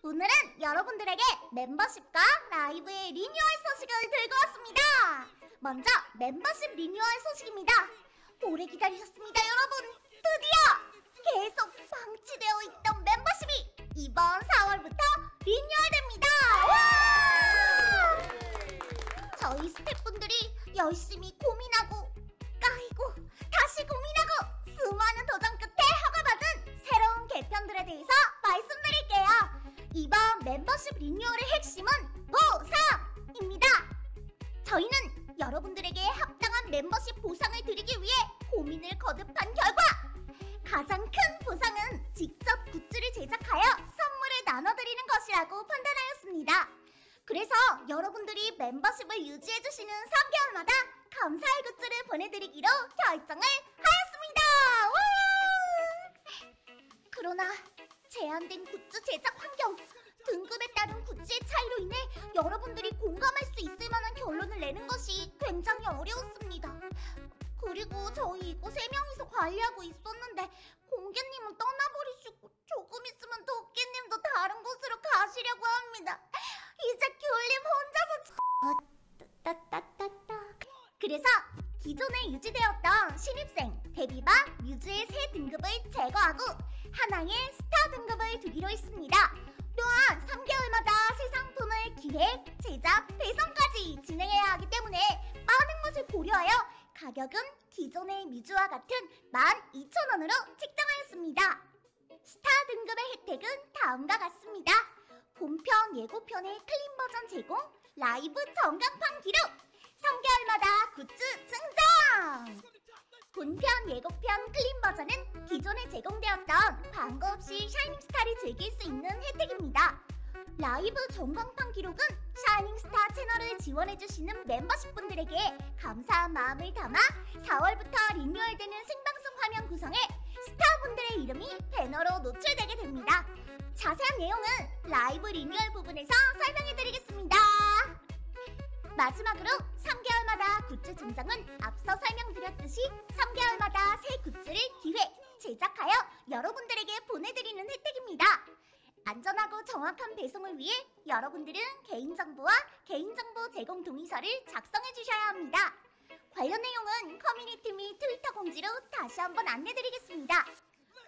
오늘은 여러분들에게 멤버십과 라이브의 리뉴얼 소식을 들고 왔습니다. 먼저 멤버십 리뉴얼 소식입니다. 오래 기다리셨습니다 여러분. 드디어 계속 방치되어 있던 멤버십이 이번 4월부터 리뉴얼됩니다. 와! 저희 스태프분들이 열심히 고민하고 까이고 다시 고민하고 수많은 도전 끝에 허가받은 새로운 개편들에 대해서 말씀드릴게요. 이번 멤버십 리뉴얼의 핵심은 보상입니다. 저희는 여러분들에게 합당한 멤버십 보상을 드리기 위해 고민을 거듭한 결과 가장 큰 보상은 직접 굿즈를 제작하여 선물을 나눠드리는 것이라고 판단하였습니다. 그래서 여러분들이 멤버십을 유지해주시는 3개월마다 감사의 굿즈를 보내드리기로 결정을 하였습니다. 우! 그러나 제한된 굿즈 제작 환경, 등급에 따른 굿즈의 차이로 인해 여러분들이 공감할 수 있을 만한 결론을 내는 것이 굉장히 어려웠습니다. 그리고 저희 이거 3명이서 관리하고 있었는데 공개님은 떠나버리시고 조금 있으면 도끼님도 다른 곳으로 가시려고 합니다. 이제 귤님 혼자서 그래서 기존에 유지되었던 신입생, 데뷔반, 뮤즈의 새 등급을 제거하고 한항의 스타 등급을 두기로 했습니다. 또한 3개월마다 새 상품을 기획, 제작, 배송까지 진행해야 하기 때문에 많은 것을 고려하여 가격은 기존의 뮤즈와 같은 12,000원으로 책정하였습니다. 스타 등급의 혜택은 다음과 같습니다. 본편 예고편의 클린 버전 제공, 라이브 전광판 기록, 3개월마다 굿즈 증정! 본편 예고편 클린 버전은 기존에 제공되었던 광고 없이 샤이닝스타를 즐길 수 있는 혜택입니다. 라이브 전광판 기록은 샤이닝스타 채널을 지원해주시는 멤버십분들에게 감사한 마음을 담아 4월부터 리뉴얼되는 생방송 화면 구성에 스타분들의 이름이 배너로 노출되게 됩니다. 자세한 내용은 라이브 리뉴얼 부분에서 설명해드리겠습니다. 마지막으로 3개월마다 굿즈 증정은 앞서 설명드렸듯이 3개월마다 새 굿즈를 기획, 제작하여 여러분들에게 보내드리는 혜택입니다. 안전하고 정확한 배송을 위해 여러분들은 개인정보와 개인정보 제공 동의서를 작성해 주셔야 합니다. 관련 내용은 커뮤니티 및 트위터 공지로 다시 한번 안내드리겠습니다.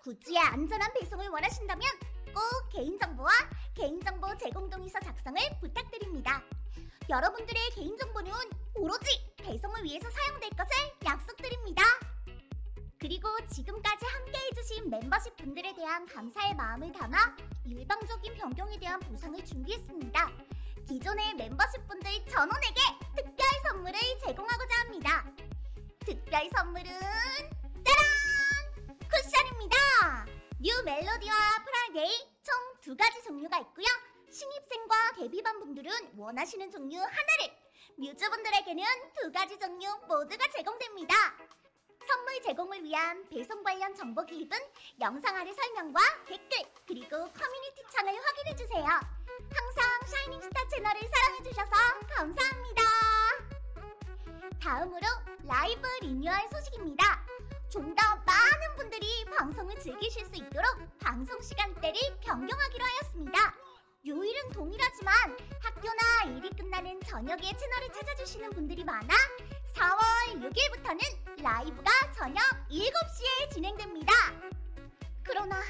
굿즈의 안전한 배송을 원하신다면 꼭 개인정보와 개인정보 제공 동의서 작성을 부탁드립니다. 여러분들의 개인정보는 오로지 배송을 위해서 사용될 것을 약속드립니다. 그리고 지금까지 함께해주신 멤버십 분들에 대한 감사의 마음을 담아 일방적인 변경에 대한 보상을 준비했습니다. 기존의 멤버십 분들 전원에게 특별 선물을 제공하고자 합니다. 특별 선물은 짜란! 쿠션입니다. 뉴 멜로디와 프라이데이 총 2가지 종류가 있고요. 신입생과 데뷔반 분들은 원하시는 종류 하나를, 뮤즈분들에게는 2가지 종류 모두가 제공됩니다. 선물 제공을 위한 배송 관련 정보 기입은 영상 아래 설명과 댓글, 그리고 커뮤니티 창을 확인해주세요. 항상 샤이닝스타 채널을 사랑해주셔서 감사합니다. 다음으로 라이브 리뉴얼 소식입니다. 좀 더 많은 분들이 방송을 즐기실 수 있도록 방송 시간대를 변경하기로 하였습니다. 요일은 동일하지만 학교나 일이 끝나는 저녁에 채널을 찾아주시는 분들이 많아 4월 6일부터는 라이브가 저녁 7시에 진행됩니다. 그러나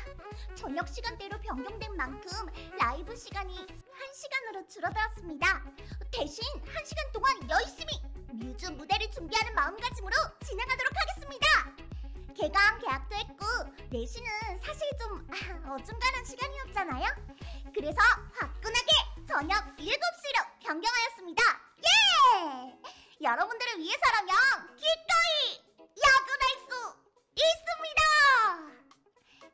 저녁 시간대로 변경된 만큼 라이브 시간이 1시간으로 줄어들었습니다. 대신 1시간 동안 열심히 뮤즈 무대를 준비하는 마음가짐으로 진행하도록 하겠습니다. 개강 계약도 했고 4시는 사실 좀 어중간한 시간이었잖아요. 그래서 화끈하게 저녁 7시로 변경하였습니다. 예! 여러분들을 위해서라면 기꺼이 야근할 수 있습니다!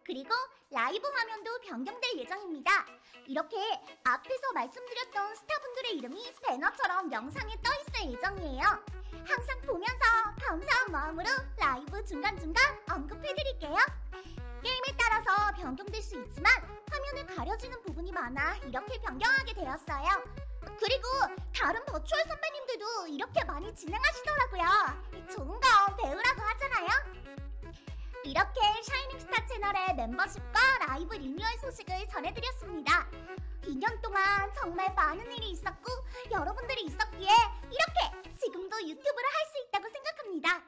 그리고 라이브 화면도 변경될 예정입니다. 이렇게 앞에서 말씀드렸던 스타분들의 이름이 배너처럼 영상에 떠있을 예정이에요. 항상 보면서 감사한 마음으로 라이브 중간중간 언급해드릴게요. 게임에 따라서 변경될 수 있지만 화면을 가려지는 부분이 많아 이렇게 변경하게 되었어요. 그리고 다른 버추얼 선배님들도 이렇게 많이 진행하시더라고요. 좋은 거 배우라고 하잖아요. 이렇게 샤이닝스타 채널의 멤버십과 라이브 리뉴얼 소식을 전해드렸습니다. 2년 동안 정말 많은 일이 있었고 여러분들이 있었기에 이렇게 지금도 유튜브를 할 수 있다고 생각합니다.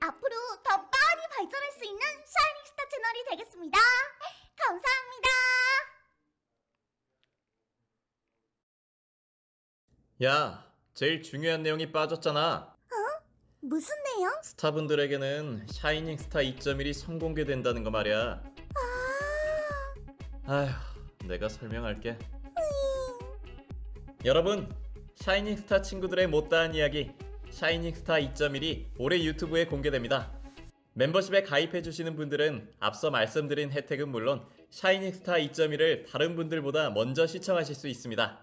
앞으로 더 많이 발전할 수 있는 샤이닝스타 채널이 되겠습니다. 감사합니다. 야, 제일 중요한 내용이 빠졌잖아. 어? 무슨 내용? 스타분들에게는 샤이닝스타 2.1이 선공개된다는 거 말이야. 아휴, 내가 설명할게. 여러분, 샤이닝스타 친구들의 못다한 이야기 샤이닝스타 2.1이 올해 유튜브에 공개됩니다. 멤버십에 가입해주시는 분들은 앞서 말씀드린 혜택은 물론 샤이닝스타 2.1을 다른 분들보다 먼저 시청하실 수 있습니다.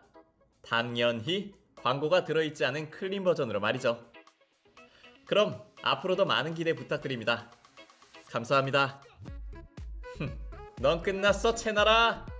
당연히 광고가 들어있지 않은 클린 버전으로 말이죠. 그럼 앞으로도 많은 기대 부탁드립니다. 감사합니다. 넌 끝났어, 채나라!